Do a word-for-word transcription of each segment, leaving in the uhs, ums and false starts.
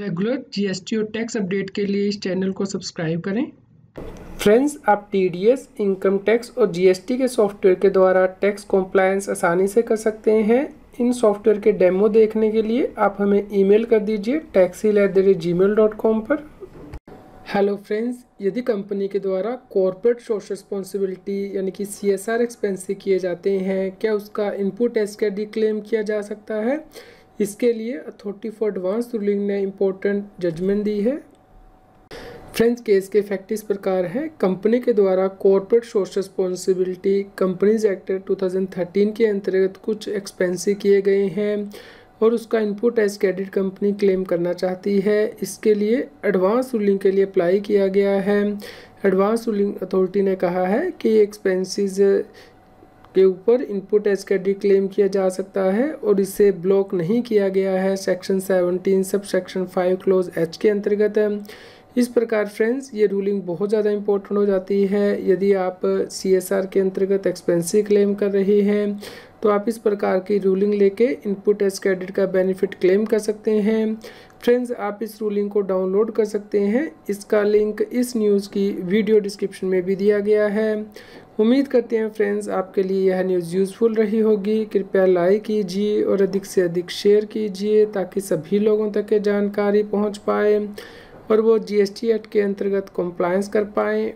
Regular GST और tax update के लिए इस चैनल को सब्सक्राइब करें। फ्रेंड्स, आप टीडीएस, इनकम टैक्स और जीएसटी के सॉफ्टवेयर के द्वारा टैक्स कॉम्प्लायंस आसानी से कर सकते हैं। इन सॉफ्टवेयर के डेमो देखने के लिए आप हमें ईमेल कर दीजिए टैक्सील at the rate Gmail dot com पर। हेलो फ्रेंड्स, यदि कंपनी के द्वारा कॉर्पोरेट सोशल रिस्पॉन्सिबिलिटी यानी कि सीएसआर एक्सपेंस किए जाते हैं, क्या उसका इनपुट टैक्स क्रेडिट डिक्लेम किया जा सकता है? इसके लिए अथॉरिटी फॉर एडवांस रूलिंग ने इम्पोर्टेंट जजमेंट दी है। फ्रेंड्स, केस के फैक्ट इस प्रकार है। कंपनी के द्वारा corporate social responsibility companies act दो हज़ार तेरह के अंतर्गत कुछ एक्सपेंस किए गए हैं और उसका input tax credit company claim करना चाहती है। इसके लिए एडवांस रूलिंग के लिए अप्लाई किया गया है। एडवांस रूलिंग अथॉरिटी ने कहा है कि एक्सपेंसेस के ऊपर इनपुट टैक्स क्रेडिट क्लेम किया जा सकता है और इसे ब्लॉक नहीं किया गया है सेक्शन सत्रह सब सेक्शन पाँच क्लोज एच के अंतर्गत। इस प्रकार फ्रेंड्स, ये रूलिंग बहुत ज़्यादा इंपॉर्टेंट हो जाती है। यदि आप सीएसआर के अंतर्गत एक्सपेंसिव क्लेम कर रहे हैं तो आप इस प्रकार की रूलिंग लेके इनपुट टैक्स क्रेडिट का बेनिफिट क्लेम कर सकते हैं। फ्रेंड्स, आप इस रूलिंग को डाउनलोड कर सकते हैं। इसका लिंक इस न्यूज़ की वीडियो डिस्क्रिप्शन में भी दिया गया है। उम्मीद करते हैं फ्रेंड्स, आपके लिए यह न्यूज़ यूज़फुल रही होगी। कृपया लाइक कीजिए और अधिक से अधिक शेयर कीजिए ताकि सभी लोगों तक ये जानकारी पहुंच पाए और वो जीएसटी एक्ट के अंतर्गत कॉम्प्लायंस कर पाएँ।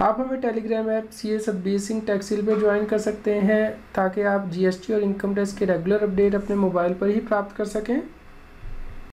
आप हमें Telegram app CA Satbir Singh टैक्सील पर ज्वाइन कर सकते हैं ताकि आप जीएसटी और इनकम टैक्स के रेगुलर अपडेट अपने मोबाइल पर ही प्राप्त कर सकें।